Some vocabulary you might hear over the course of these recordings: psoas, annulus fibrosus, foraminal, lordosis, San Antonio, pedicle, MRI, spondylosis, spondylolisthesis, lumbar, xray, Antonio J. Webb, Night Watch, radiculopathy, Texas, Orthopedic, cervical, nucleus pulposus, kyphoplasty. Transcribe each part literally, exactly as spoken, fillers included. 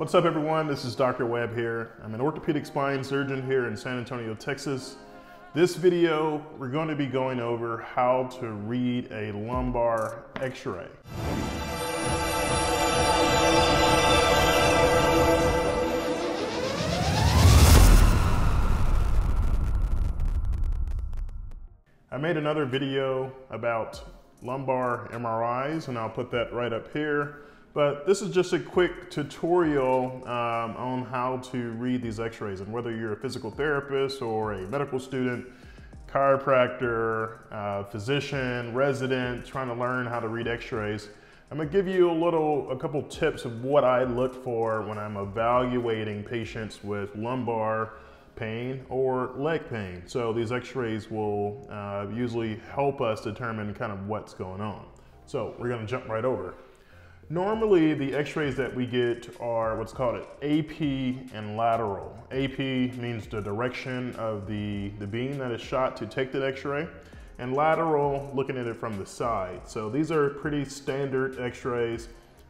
What's up, everyone? This is Doctor Webb here. I'm an orthopedic spine surgeon here in San Antonio, Texas. This video, we're going to be going over how to read a lumbar x-ray. I made another video about lumbar M R Is, and I'll put that right up here. But this is just a quick tutorial um, on how to read these x-rays, and whether you're a physical therapist or a medical student, chiropractor, uh, physician, resident, trying to learn how to read x-rays, I'm gonna give you a little, a couple tips of what I look for when I'm evaluating patients with lumbar pain or leg pain. So these x-rays will uh, usually help us determine kind of what's going on. So we're gonna jump right over. Normally, the x-rays that we get are what's called an A P and lateral. A P means the direction of the, the beam that is shot to take the x-ray, and lateral, looking at it from the side. So these are pretty standard x-rays,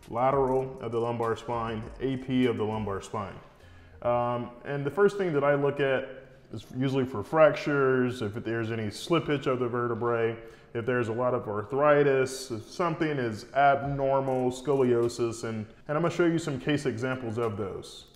lateral of the lumbar spine, A P of the lumbar spine. Um, and the first thing that I look at is usually for fractures, if there's any slippage of the vertebrae, if there's a lot of arthritis, if something is abnormal, scoliosis, and, and I'm gonna show you some case examples of those.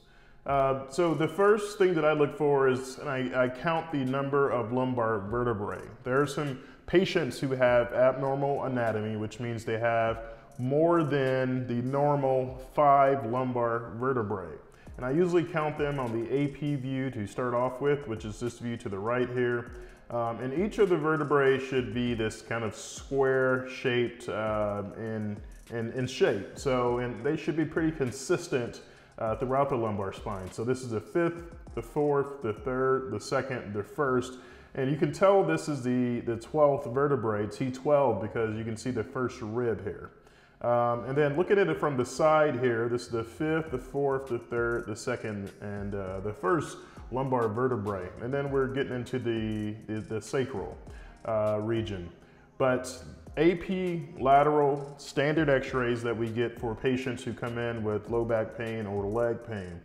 Uh, so the first thing that I look for is, and I, I count the number of lumbar vertebrae. There are some patients who have abnormal anatomy, which means they have more than the normal five lumbar vertebrae. And I usually count them on the A P view to start off with, which is this view to the right here. Um, and each of the vertebrae should be this kind of square shaped uh, in, in, in shape. So, and they should be pretty consistent uh, throughout the lumbar spine. So this is the fifth, the fourth, the third, the second, the first. And you can tell this is the, the twelfth vertebrae, T twelve, because you can see the first rib here. Um, and then looking at it from the side here, this is the fifth, the fourth, the third, the second, and uh, the first lumbar vertebrae. And then we're getting into the, the, the sacral uh, region. But A P lateral standard x-rays that we get for patients who come in with low back pain or leg pain.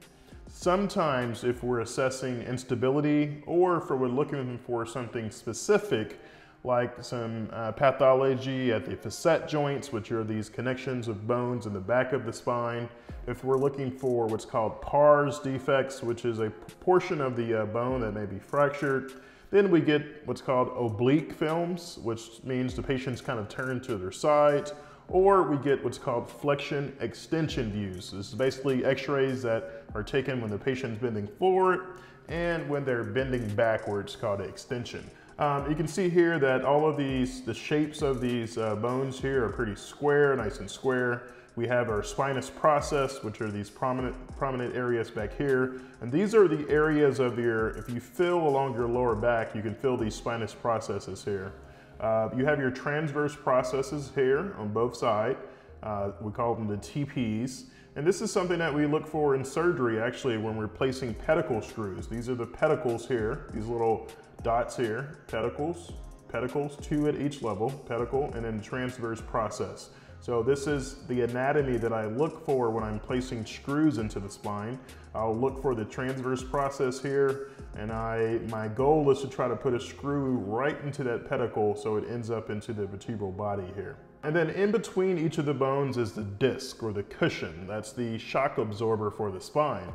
Sometimes if we're assessing instability, or if we're looking for something specific, like some uh, pathology at the facet joints, which are these connections of bones in the back of the spine. If we're looking for what's called pars defects, which is a portion of the uh, bone that may be fractured, then we get what's called oblique films, which means the patient's kind of turned to their sides, or we get what's called flexion extension views. This is basically x-rays that are taken when the patient's bending forward and when they're bending backwards, called extension. Um, you can see here that all of these, the shapes of these uh, bones here are pretty square, nice and square. We have our spinous process, which are these prominent, prominent areas back here. And these are the areas of your, if you feel along your lower back, you can feel these spinous processes here. Uh, you have your transverse processes here on both sides. Uh, we call them the T Ps. And this is something that we look for in surgery, actually, when we're placing pedicle screws. These are the pedicles here, these little dots here, pedicles, pedicles, two at each level, pedicle, and then transverse process. So this is the anatomy that I look for when I'm placing screws into the spine. I'll look for the transverse process here, and I, my goal is to try to put a screw right into that pedicle so it ends up into the vertebral body here. And then in between each of the bones is the disc, or the cushion. That's the shock absorber for the spine.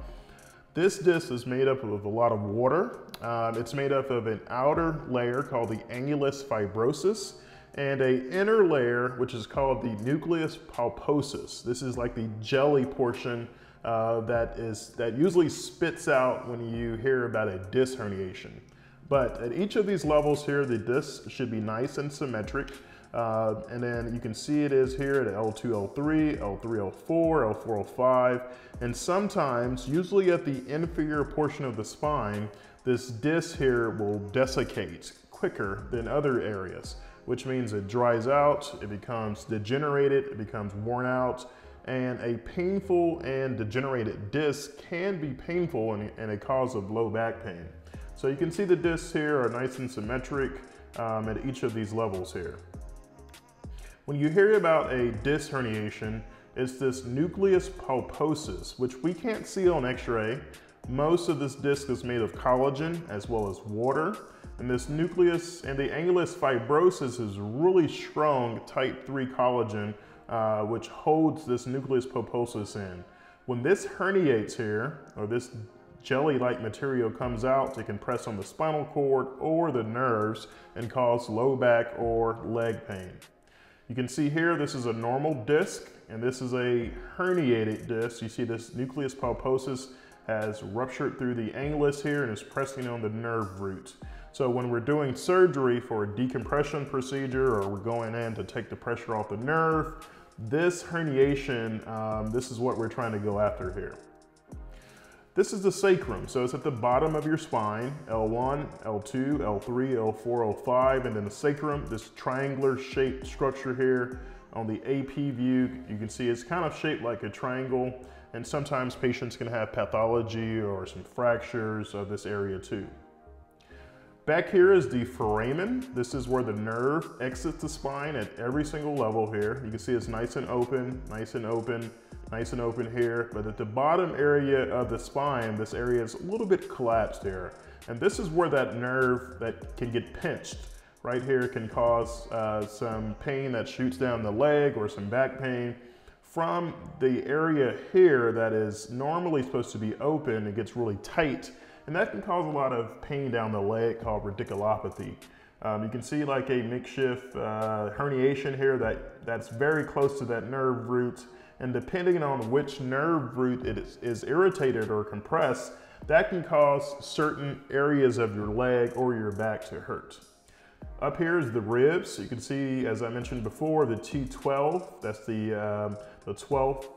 This disc is made up of a lot of water. Um, it's made up of an outer layer called the annulus fibrosus, and an inner layer, which is called the nucleus pulposus. This is like the jelly portion uh, that is that usually spits out when you hear about a disc herniation. But at each of these levels here, the disc should be nice and symmetric. Uh, and then you can see it is here at L two, L three, L three, L four, L four, L five. And sometimes, usually at the inferior portion of the spine, this disc here will desiccate quicker than other areas, which means it dries out, it becomes degenerated, it becomes worn out, and a painful and degenerated disc can be painful and, and a cause of low back pain. So you can see the discs here are nice and symmetric um, at each of these levels here. When you hear about a disc herniation, is this nucleus pulposus, which we can't see on x-ray. Most of this disc is made of collagen as well as water. And this nucleus and the annulus fibrosus is really strong type three collagen, uh, which holds this nucleus pulposus in. When this herniates here, or this jelly-like material comes out, it can press on the spinal cord or the nerves and cause low back or leg pain. You can see here, this is a normal disc, and this is a herniated disc. You see this nucleus pulposus has ruptured through the annulus here and is pressing on the nerve root. So when we're doing surgery for a decompression procedure, or we're going in to take the pressure off the nerve, this herniation, um, this is what we're trying to go after here. This is the sacrum, so it's at the bottom of your spine, L one, L two, L three, L four, L five, and then the sacrum, this triangular shaped structure here. On the A P view, you can see it's kind of shaped like a triangle, and sometimes patients can have pathology or some fractures of this area too. Back here is the foramen. This is where the nerve exits the spine at every single level here. You can see it's nice and open, nice and open, nice and open here, but at the bottom area of the spine, this area is a little bit collapsed here. And this is where that nerve that can get pinched right here can cause uh, some pain that shoots down the leg or some back pain. From the area here that is normally supposed to be open, it gets really tight, and that can cause a lot of pain down the leg called radiculopathy. Um, you can see like a makeshift uh, herniation here that, that's very close to that nerve root. And depending on which nerve root it is, is irritated or compressed, that can cause certain areas of your leg or your back to hurt. Up here is the ribs. You can see, as I mentioned before, the T twelve, that's the, um, the twelfth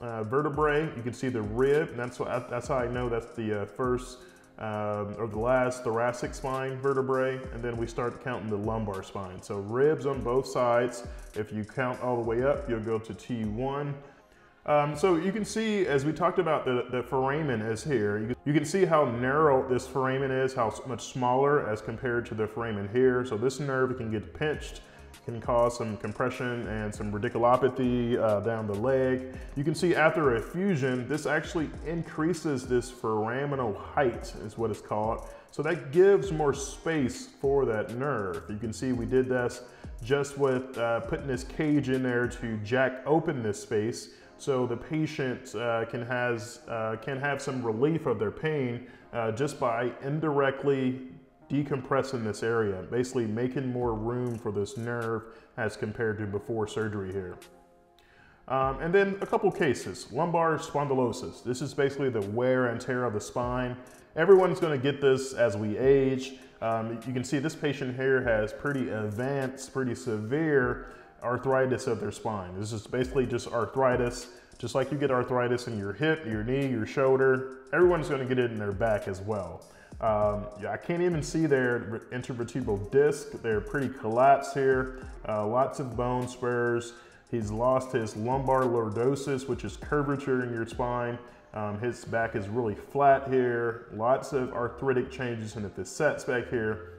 uh, vertebrae. You can see the rib, and that's, what I, that's how I know that's the uh, first um, or the last thoracic spine vertebrae, and then we start counting the lumbar spine. So ribs on both sides. If you count all the way up, you'll go to T one. Um, so you can see, as we talked about, the, the foramen is here. You can, you can see how narrow this foramen is, how much smaller as compared to the foramen here. So this nerve can get pinched, can cause some compression and some radiculopathy uh, down the leg. You can see after a fusion, this actually increases this foraminal height, is what it's called. So that gives more space for that nerve. You can see we did this just with uh, putting this cage in there to jack open this space, so the patient uh, can, has, uh, can have some relief of their pain uh, just by indirectly decompressing this area, basically making more room for this nerve as compared to before surgery here. Um, and then a couple cases, lumbar spondylosis. This is basically the wear and tear of the spine. Everyone's gonna get this as we age. Um, you can see this patient here has pretty advanced, pretty severe arthritis of their spine. This is basically just arthritis, just like you get arthritis in your hip, your knee, your shoulder. Everyone's gonna get it in their back as well. Um, yeah, I can't even see their intervertebral disc. They're pretty collapsed here. Uh, lots of bone spurs. He's lost his lumbar lordosis, which is curvature in your spine. Um, his back is really flat here. Lots of arthritic changes in the facets back here.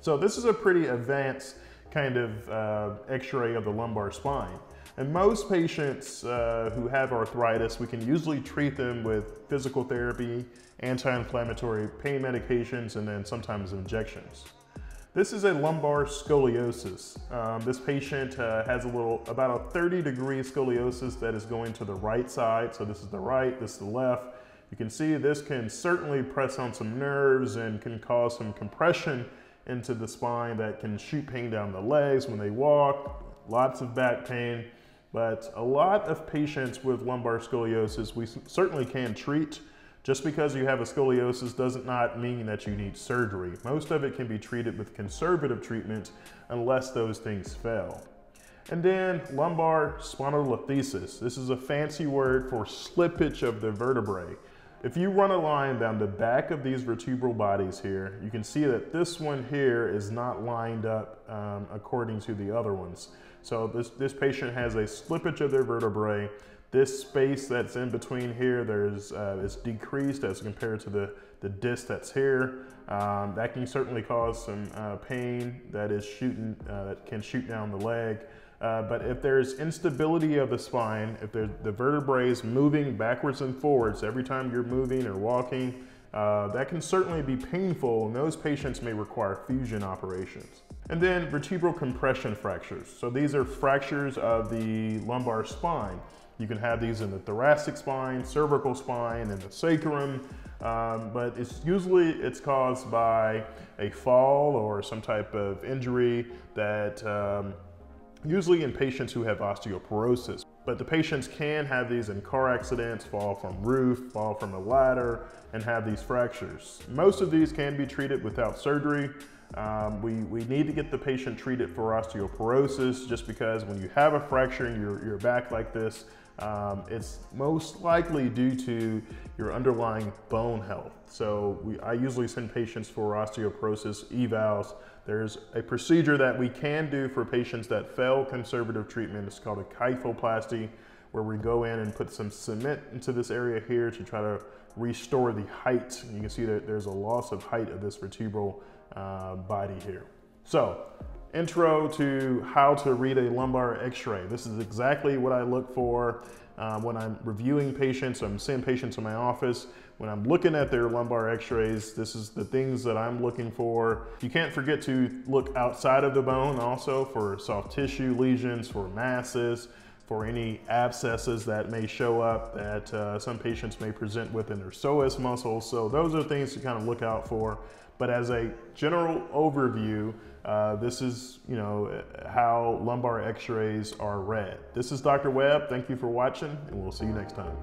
So this is a pretty advanced kind of uh, x-ray of the lumbar spine. And most patients uh, who have arthritis, we can usually treat them with physical therapy, anti-inflammatory pain medications, and then sometimes injections. This is a lumbar scoliosis. Um, this patient uh, has a little, about a thirty degree scoliosis that is going to the right side. So this is the right, this is the left. You can see this can certainly press on some nerves and can cause some compression into the spine that can shoot pain down the legs when they walk, lots of back pain. But a lot of patients with lumbar scoliosis, we certainly can treat. Just because you have a scoliosis does not mean that you need surgery. Most of it can be treated with conservative treatment unless those things fail. And then lumbar spondylolisthesis. This is a fancy word for slippage of the vertebrae. If you run a line down the back of these vertebral bodies here, you can see that this one here is not lined up um, according to the other ones. So this, this patient has a slippage of their vertebrae. This space that's in between here, there's, uh, it's decreased as compared to the, the disc that's here. Um, that can certainly cause some uh, pain that is shooting, uh, that can shoot down the leg. Uh, but if there's instability of the spine, if the vertebrae is moving backwards and forwards every time you're moving or walking, uh, that can certainly be painful, and those patients may require fusion operations. And then vertebral compression fractures. So these are fractures of the lumbar spine. You can have these in the thoracic spine, cervical spine, and the sacrum, um, but it's usually it's caused by a fall or some type of injury that um, usually in patients who have osteoporosis. But the patients can have these in car accidents, fall from roof, fall from a ladder, and have these fractures. Most of these can be treated without surgery. Um, we, we need to get the patient treated for osteoporosis, just because when you have a fracture in your, your back like this, um, it's most likely due to your underlying bone health. So we, I usually send patients for osteoporosis evals. There's a procedure that we can do for patients that fail conservative treatment. It's called a kyphoplasty, where we go in and put some cement into this area here to try to restore the height. You can see that there's a loss of height of this vertebral uh, body here. So, intro to how to read a lumbar x-ray. This is exactly what I look for uh, when I'm reviewing patients. I'm seeing patients in my office. When I'm looking at their lumbar x-rays, this is the things that I'm looking for. You can't forget to look outside of the bone also for soft tissue lesions, for masses, for any abscesses that may show up that uh, some patients may present with in their psoas muscles. So those are things to kind of look out for. But as a general overview, uh, this is, you know, how lumbar x-rays are read. This is Doctor Webb. Thank you for watching, and we'll see you next time.